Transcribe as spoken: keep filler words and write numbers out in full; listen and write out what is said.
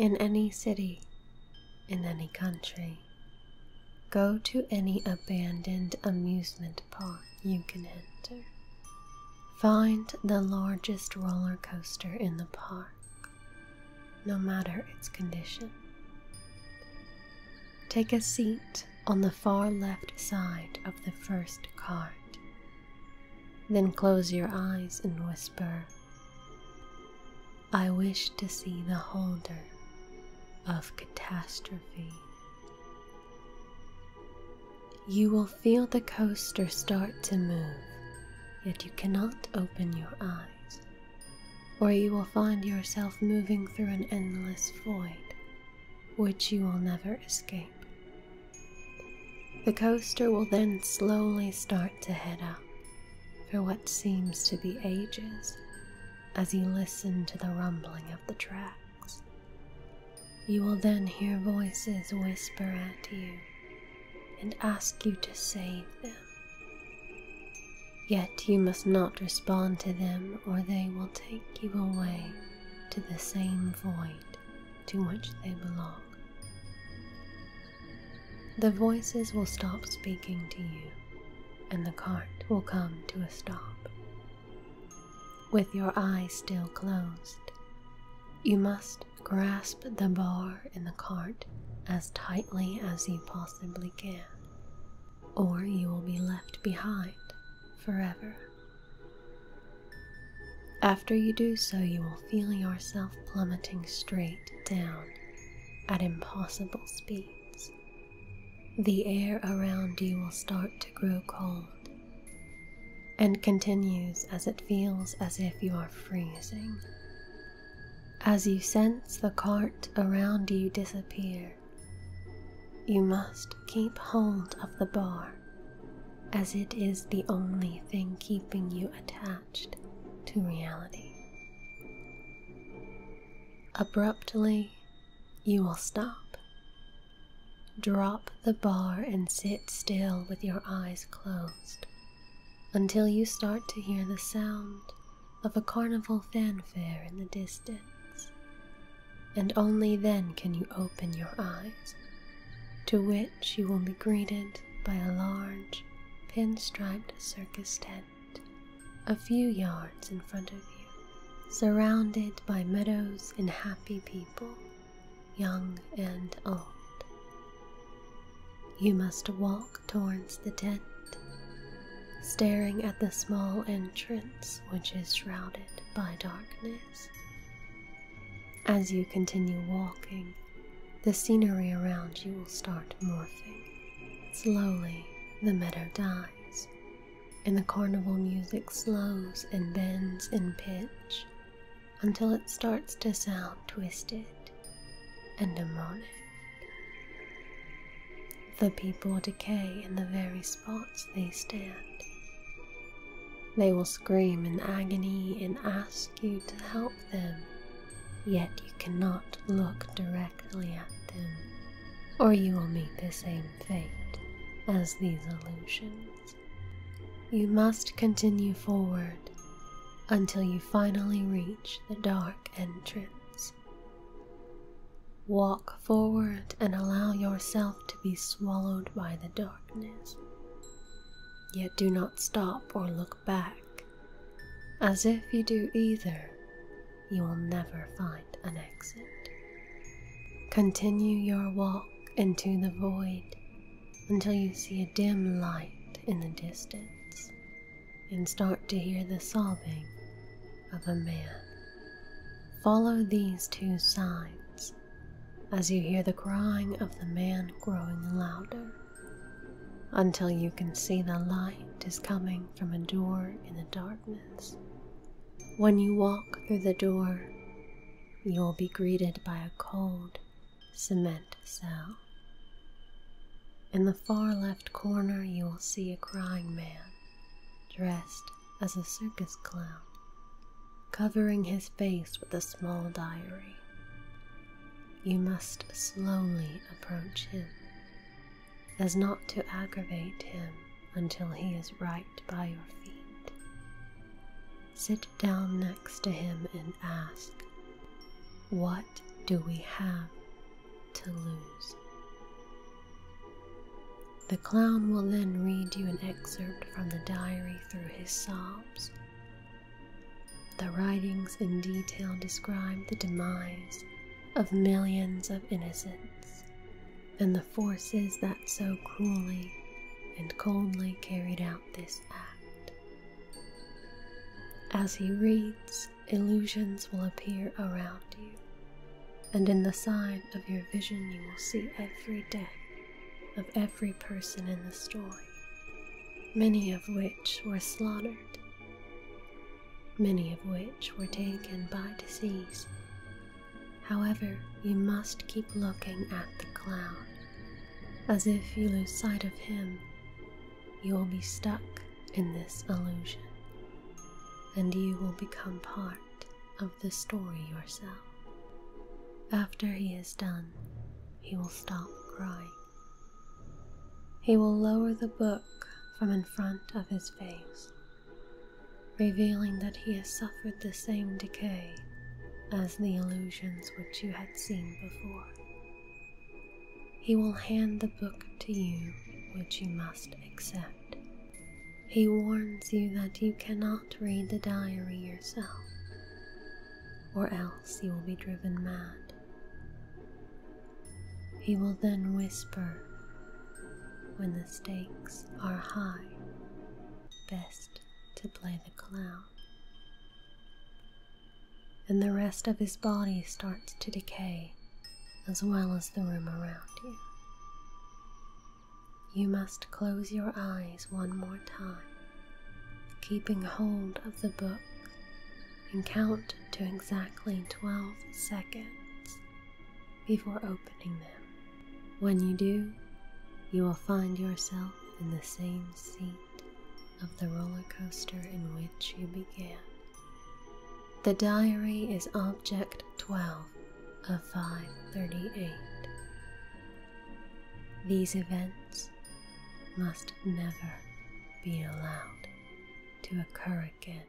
in any city, in any country. Go to any abandoned amusement park you can enter. Find the largest roller coaster in the park, no matter its condition. Take a seat on the far left side of the first cart. Then close your eyes and whisper, "I wish to see the holder of catastrophe." You will feel the coaster start to move, yet you cannot open your eyes, or you will find yourself moving through an endless void, which you will never escape. The coaster will then slowly start to head up, for what seems to be ages, as you listen to the rumbling of the tracks. You will then hear voices whisper at you, and ask you to save them. Yet you must not respond to them, or they will take you away to the same void to which they belong. The voices will stop speaking to you, and the cart will come to a stop. With your eyes still closed, you must grasp the bar in the cart as tightly as you possibly can, or you will be left behind forever. After you do so, you will feel yourself plummeting straight down at impossible speeds. The air around you will start to grow cold, and continues as it feels as if you are freezing. As you sense the cart around you disappear, you must keep hold of the bar, as it is the only thing keeping you attached to reality. Abruptly, you will stop. Drop the bar and sit still with your eyes closed, until you start to hear the sound of a carnival fanfare in the distance. And only then can you open your eyes, to which you will be greeted by a large, pinstriped circus tent, a few yards in front of you, surrounded by meadows and happy people, young and old. You must walk towards the tent, staring at the small entrance which is shrouded by darkness. As you continue walking, the scenery around you will start morphing. Slowly, the meadow dies, and the carnival music slows and bends in pitch until it starts to sound twisted and demonic. The people decay in the very spots they stand. They will scream in agony and ask you to help them, yet you cannot look directly at them, or you will meet the same fate as these illusions. You must continue forward until you finally reach the dark entrance. Walk forward and allow yourself to be swallowed by the darkness, yet do not stop or look back, as if you do either, you will never find an exit. Continue your walk into the void until you see a dim light in the distance and start to hear the sobbing of a man. Follow these two signs as you hear the crying of the man growing louder until you can see the light is coming from a door in the darkness. When you walk through the door, you will be greeted by a cold cement cell. In the far left corner, you will see a crying man dressed as a circus clown, covering his face with a small diary. You must slowly approach him, as not to aggravate him until he is right by your feet. Sit down next to him and ask, "What do we have to lose? The clown will then read you an excerpt from the diary through his sobs. The writings in detail describe the demise of millions of innocents and the forces that so cruelly and coldly carried out this act. As he reads, illusions will appear around you, and in the side of your vision you will see every death of every person in the story, many of which were slaughtered, many of which were taken by disease. However, you must keep looking at the clown, as if you lose sight of him, you will be stuck in this illusion, and you will become part of the story yourself. After he is done, he will stop crying. He will lower the book from in front of his face, revealing that he has suffered the same decay as the illusions which you had seen before. He will hand the book to you, which you must accept. He warns you that you cannot read the diary yourself, or else you will be driven mad. He will then whisper, "When the stakes are high, best to play the clown." And the rest of his body starts to decay, as well as the room around you. You must close your eyes one more time, keeping hold of the book, and count to exactly twelve seconds before opening them. When you do, you will find yourself in the same seat of the roller coaster in which you began. The diary is object twelve of five thirty-eight. These events must never be allowed to occur again.